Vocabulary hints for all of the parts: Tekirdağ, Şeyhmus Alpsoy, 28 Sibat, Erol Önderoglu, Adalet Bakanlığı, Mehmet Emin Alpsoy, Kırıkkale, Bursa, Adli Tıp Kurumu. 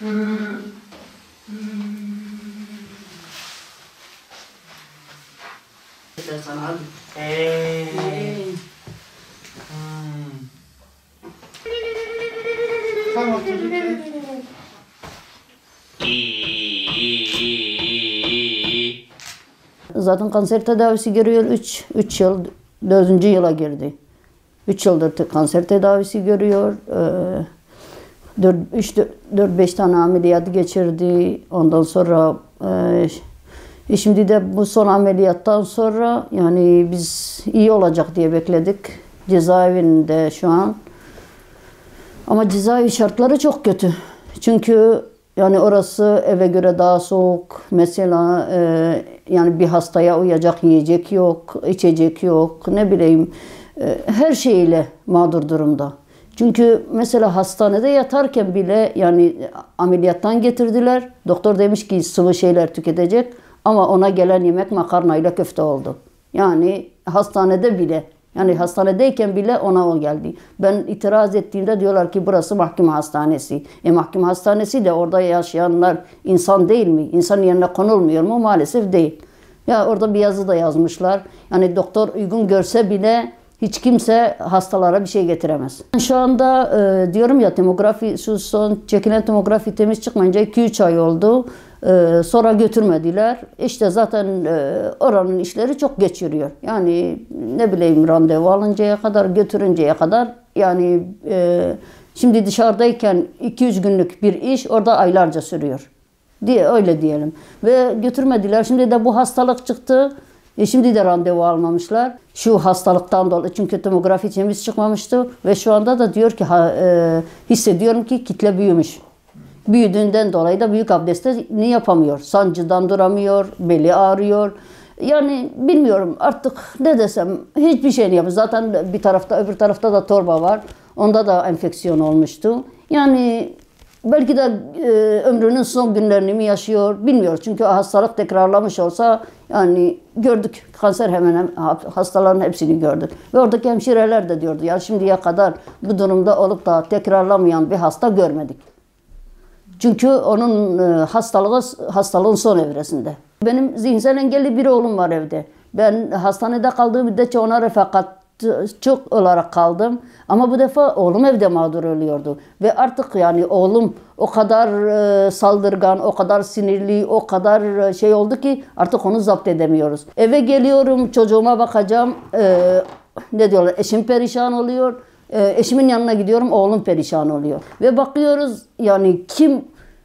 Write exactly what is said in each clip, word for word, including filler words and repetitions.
Sana al. Hey. Hey. Tamam. Zaten kanser tedavisi görüyor üç yıl, dördüncü yıla girdi. üç yıldır kanser tedavisi görüyor. dört beş tane ameliyat geçirdi. Ondan sonra e, şimdi de bu son ameliyattan sonra yani biz iyi olacak diye bekledik. Cezaevinde şu an. Ama cezaevi şartları çok kötü. Çünkü yani orası eve göre daha soğuk. Mesela e, yani bir hastaya uyacak yiyecek yok, içecek yok, ne bileyim. E, her şeyle mağdur durumda. Çünkü mesela hastanede yatarken bile yani ameliyattan getirdiler. Doktor demiş ki sıvı şeyler tüketecek ama ona gelen yemek makarnayla köfte oldu. Yani hastanede bile, yani hastanedeyken bile ona o geldi. Ben itiraz ettiğimde diyorlar ki burası mahkeme hastanesi. E mahkeme hastanesi de orada yaşayanlar insan değil mi? İnsan yerine konulmuyor mu? Maalesef değil. Ya orada bir yazı da yazmışlar. Yani doktor uygun görse bile hiç kimse hastalara bir şey getiremez. Şu anda e, diyorum ya tomografi, şu son çekilen tomografi temiz çıkmayınca iki üç ay oldu. E, sonra götürmediler. İşte zaten e, oranın işleri çok geç yürüyor. Yani ne bileyim randevu alıncaya kadar, götürünceye kadar. Yani e, şimdi dışarıdayken iki üç günlük bir iş orada aylarca sürüyor. Diye, öyle diyelim. Ve götürmediler. Şimdi de bu hastalık çıktı. E şimdi de randevu almamışlar. Şu hastalıktan dolayı çünkü tomografi temiz çıkmamıştı ve şu anda da diyor ki ha, e, hissediyorum ki kitle büyümüş. Büyüdüğünden dolayı da büyük abdestini yapamıyor. Sancıdan duramıyor, beli ağrıyor. Yani bilmiyorum artık ne desem hiçbir şey yapmıyor. Zaten bir tarafta öbür tarafta da torba var. Onda da enfeksiyon olmuştu. Yani belki de e, ömrünün son günlerini mi yaşıyor bilmiyoruz. Çünkü hastalık tekrarlamış olsa yani gördük kanser hemen, hemen hastaların hepsini gördük. Ve oradaki hemşireler de diyordu ya şimdiye kadar bu durumda olup da tekrarlamayan bir hasta görmedik. Çünkü onun e, hastalığı hastalığın son evresinde. Benim zihinsel engelli bir oğlum var evde. Ben hastanede kaldığım müddetçe ona refakat çok olarak kaldım ama bu defa oğlum evde mağdur oluyordu ve artık yani oğlum o kadar e, saldırgan, o kadar sinirli, o kadar e, şey oldu ki artık onu zapt edemiyoruz. Eve geliyorum, çocuğuma bakacağım, e, ne diyorlar, eşim perişan oluyor, e, eşimin yanına gidiyorum, oğlum perişan oluyor ve bakıyoruz yani kim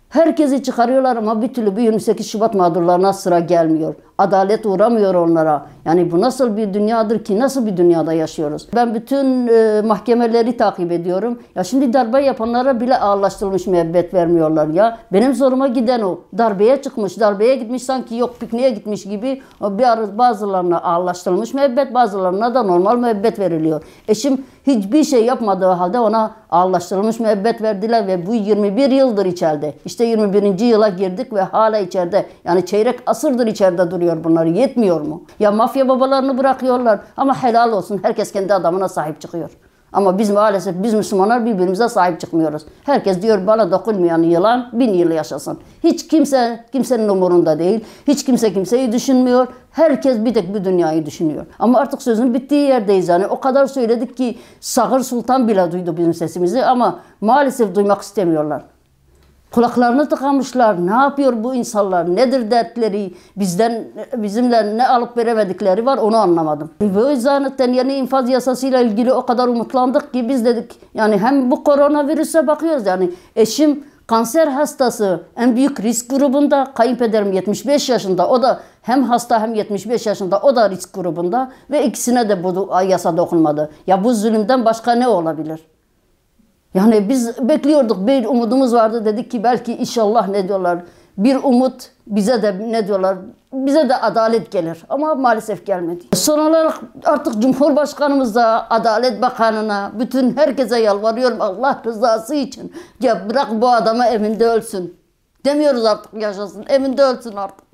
herkesi çıkarıyorlar ama bir türlü bir yirmi sekiz Şubat mağdurlarına sıra gelmiyor. Adalet uğramıyor onlara. Yani bu nasıl bir dünyadır ki? Nasıl bir dünyada yaşıyoruz? Ben bütün e, mahkemeleri takip ediyorum. Ya şimdi darbe yapanlara bile ağırlaştırılmış müebbet vermiyorlar ya. Benim zoruma giden o. Darbeye çıkmış, darbeye gitmiş sanki yok pikniğe gitmiş gibi. Bir bazılarına ağırlaştırılmış müebbet, bazılarına da normal müebbet veriliyor. Eşim hiçbir şey yapmadığı halde ona ağırlaştırılmış müebbet verdiler ve bu yirmi bir yıldır içeride. İşte yirmi birinci yıla girdik ve hala içeride. Yani çeyrek asırdır içeride duruyor. Bunları yetmiyor mu? Ya mafya babalarını bırakıyorlar ama helal olsun herkes kendi adamına sahip çıkıyor. Ama biz maalesef biz Müslümanlar birbirimize sahip çıkmıyoruz. Herkes diyor bana dokunmayan yılan bin yıl yaşasın. Hiç kimse kimsenin umurunda değil. Hiç kimse kimseyi düşünmüyor. Herkes bir tek bu dünyayı düşünüyor. Ama artık sözün bittiği yerdeyiz yani. O kadar söyledik ki Sağır Sultan bile duydu bizim sesimizi ama maalesef duymak istemiyorlar. Kulaklarını tıkamışlar. Ne yapıyor bu insanlar? Nedir dertleri? Bizden bizimle ne alıp veremedikleri var onu anlamadım. Ve o yüzden yeni infaz yasasıyla ilgili o kadar umutlandık ki biz dedik yani hem bu koronavirüse bakıyoruz yani eşim kanser hastası en büyük risk grubunda, kayınpederim yetmiş beş yaşında o da hem hasta hem yetmiş beş yaşında o da risk grubunda ve ikisine de bu yasa dokunmadı. Ya bu zulümden başka ne olabilir? Yani biz bekliyorduk, bir umudumuz vardı dedik ki belki inşallah ne diyorlar bir umut bize de ne diyorlar bize de adalet gelir ama maalesef gelmedi. Son olarak artık Cumhurbaşkanımıza, Adalet Bakanına, bütün herkese yalvarıyorum Allah rızası için ya bırak bu adama evinde ölsün demiyoruz artık yaşasın evinde ölsün artık.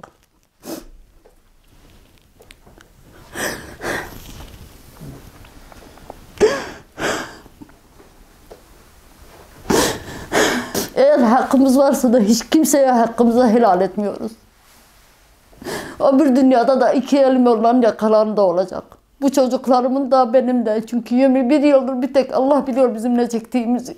Eğer hakkımız varsa da hiç kimseye hakkımızı helal etmiyoruz. Öbür dünyada da iki elim olan yakalarında olacak. Bu çocuklarımın da benim de. Çünkü yirmi bir yıldır bir tek Allah biliyor bizim ne çektiğimizi.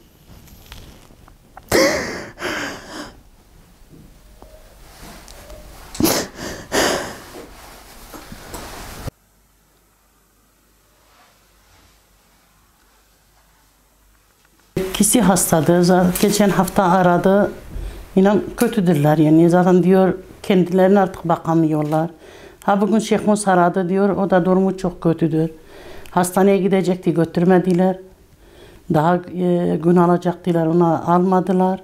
İkisi hastadır. Geçen hafta aradı. İnan kötüdürler yani. Zaten diyor kendilerine artık bakamıyorlar. Ha bugün Şeyhmus aradı diyor. O da durumu çok kötüdür. Hastaneye gidecekti, götürmediler. Daha e, gün alacaktılar, ona almadılar.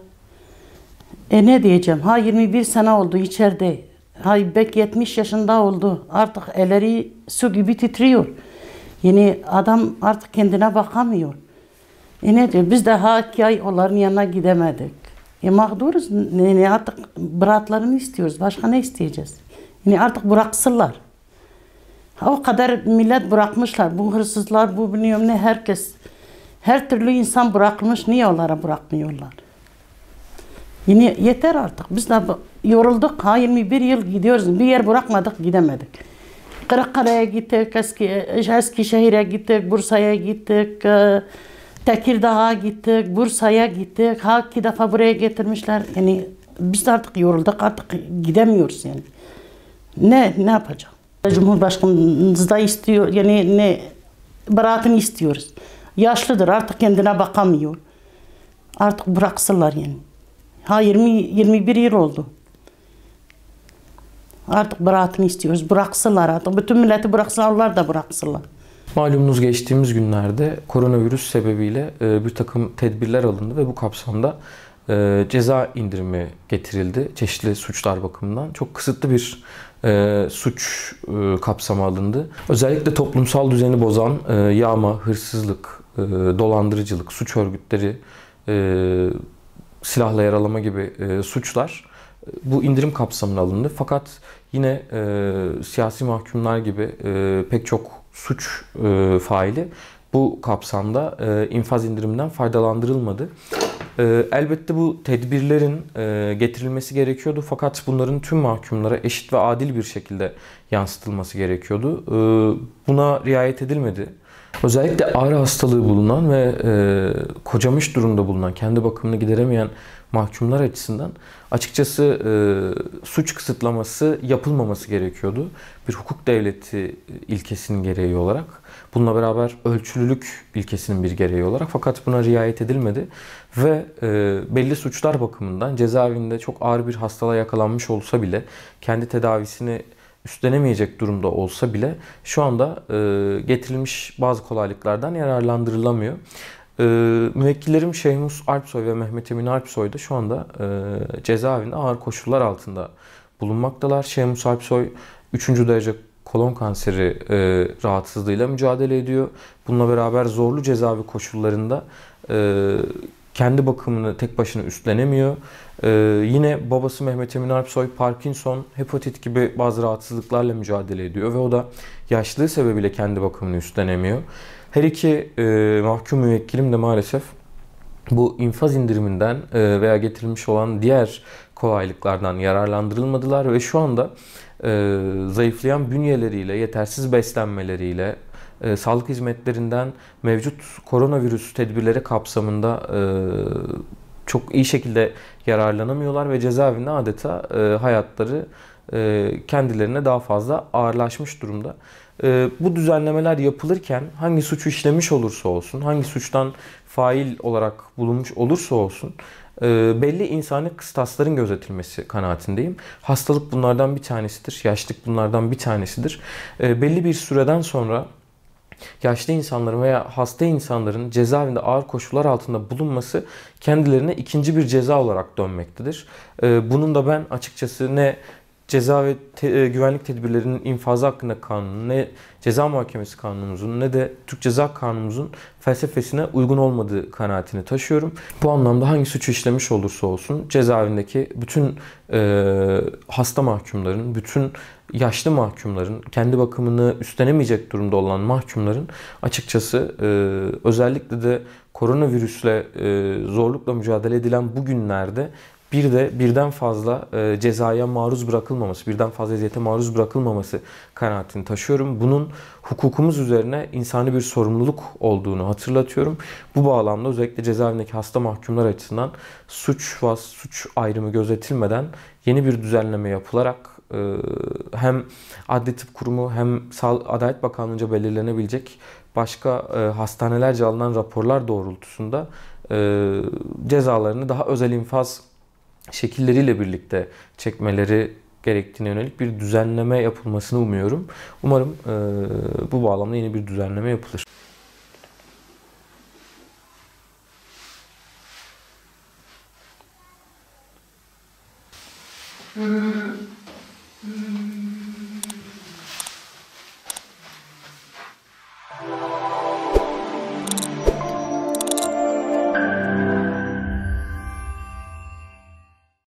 E ne diyeceğim? Ha yirmi bir sene oldu içeride. Ha belki yetmiş yaşında oldu. Artık elleri su gibi titriyor. Yani adam artık kendine bakamıyor. E ne diyor? Biz daha iki ay onların yanına gidemedik. E mağduruz. Yani artık bıraklarını istiyoruz. Başka ne isteyeceğiz? Yani artık bıraksınlar. O kadar millet bırakmışlar. Bu hırsızlar, bu bilmiyorum ne herkes. Her türlü insan bırakmış. Niye onlara bırakmıyorlar? Yani yeter artık. Biz de yorulduk. Ha yirmi bir yıl gidiyoruz. Bir yer bırakmadık, gidemedik. Kırıkkale'ye gittik, eski, Eskişehir'e gittik, Bursa'ya gittik. Tekirdağ'a gittik, Bursa'ya gittik. Ha iki defa buraya getirmişler. Yani biz de artık yorulduk, artık gidemiyoruz yani. Ne ne yapacağım? Cumhurbaşkanımız da istiyor, yani ne beraatini istiyoruz. Yaşlıdır, artık kendine bakamıyor. Artık bıraksınlar yani. Ha yirmi yirmi bir yıl oldu. Artık beraatini istiyoruz, bıraksınlar artık. Bütün milleti bıraksınlar, onlar da bıraksınlar. Malumunuz geçtiğimiz günlerde koronavirüs sebebiyle bir takım tedbirler alındı ve bu kapsamda ceza indirimi getirildi. Çeşitli suçlar bakımından çok kısıtlı bir suç kapsamı alındı. Özellikle toplumsal düzeni bozan yağma, hırsızlık, dolandırıcılık, suç örgütleri, silahla yaralama gibi suçlar bu indirim kapsamına alındı. Fakat yine siyasi mahkumlar gibi pek çok suç e, faili bu kapsamda e, infaz indiriminden faydalandırılmadı. E, elbette bu tedbirlerin e, getirilmesi gerekiyordu fakat bunların tüm mahkumlara eşit ve adil bir şekilde yansıtılması gerekiyordu. E, buna riayet edilmedi. Özellikle ağır hastalığı bulunan ve e, kocamış durumda bulunan, kendi bakımını gideremeyen mahkumlar açısından açıkçası e, suç kısıtlaması yapılmaması gerekiyordu. Bir hukuk devleti ilkesinin gereği olarak, bununla beraber ölçülülük ilkesinin bir gereği olarak, fakat buna riayet edilmedi ve e, belli suçlar bakımından cezaevinde çok ağır bir hastalığa yakalanmış olsa bile, kendi tedavisini üstlenemeyecek durumda olsa bile şu anda e, getirilmiş bazı kolaylıklardan yararlandırılamıyor. E, müvekkillerim Şeyhmus Alpsoy ve Mehmet Emin Alpsoy da şu anda e, cezaevinde ağır koşullar altında bulunmaktalar. Şeyhmus Alpsoy üçüncü derece kolon kanseri e, rahatsızlığıyla mücadele ediyor. Bununla beraber zorlu cezaevi koşullarında e, kendi bakımını tek başına üstlenemiyor. Ee, yine babası Mehmet Emin Alpsoy, Parkinson, hepatit gibi bazı rahatsızlıklarla mücadele ediyor ve o da yaşlılığı sebebiyle kendi bakımını üstlenemiyor. Her iki e, mahkum müvekkilim de maalesef bu infaz indiriminden e, veya getirilmiş olan diğer kolaylıklardan yararlandırılmadılar ve şu anda e, zayıflayan bünyeleriyle, yetersiz beslenmeleriyle, E, sağlık hizmetlerinden mevcut koronavirüs tedbirleri kapsamında e, çok iyi şekilde yararlanamıyorlar ve cezaevinde adeta e, hayatları e, kendilerine daha fazla ağırlaşmış durumda. E, bu düzenlemeler yapılırken hangi suçu işlemiş olursa olsun, hangi suçtan fail olarak bulunmuş olursa olsun e, belli insani kıstasların gözetilmesi kanaatindeyim. Hastalık bunlardan bir tanesidir, yaşlılık bunlardan bir tanesidir. E, belli bir süreden sonra yaşlı insanların veya hasta insanların cezaevinde ağır koşullar altında bulunması kendilerine ikinci bir ceza olarak dönmektedir. Bunun da ben açıkçası ne ceza ve te güvenlik tedbirlerinin infazı hakkında kanunu, ne ceza muhakemesi kanunumuzun ne de Türk Ceza Kanunumuzun felsefesine uygun olmadığı kanaatini taşıyorum. Bu anlamda hangi suçu işlemiş olursa olsun cezaevindeki bütün e, hasta mahkumların, bütün yaşlı mahkumların, kendi bakımını üstlenemeyecek durumda olan mahkumların açıkçası e, özellikle de koronavirüsle e, zorlukla mücadele edilen bu günlerde bir de birden fazla e, cezaya maruz bırakılmaması, birden fazla eziyete maruz bırakılmaması kanaatini taşıyorum. Bunun hukukumuz üzerine insani bir sorumluluk olduğunu hatırlatıyorum. Bu bağlamda özellikle cezaevindeki hasta mahkumlar açısından suç ve suç ayrımı gözetilmeden yeni bir düzenleme yapılarak e, hem Adli Tıp Kurumu hem Adalet Bakanlığı'nca belirlenebilecek başka e, hastanelerce alınan raporlar doğrultusunda e, cezalarını daha özel infaz şekilleriyle birlikte çekmeleri gerektiğine yönelik bir düzenleme yapılmasını umuyorum. Umarım e, bu bağlamda yeni bir düzenleme yapılır.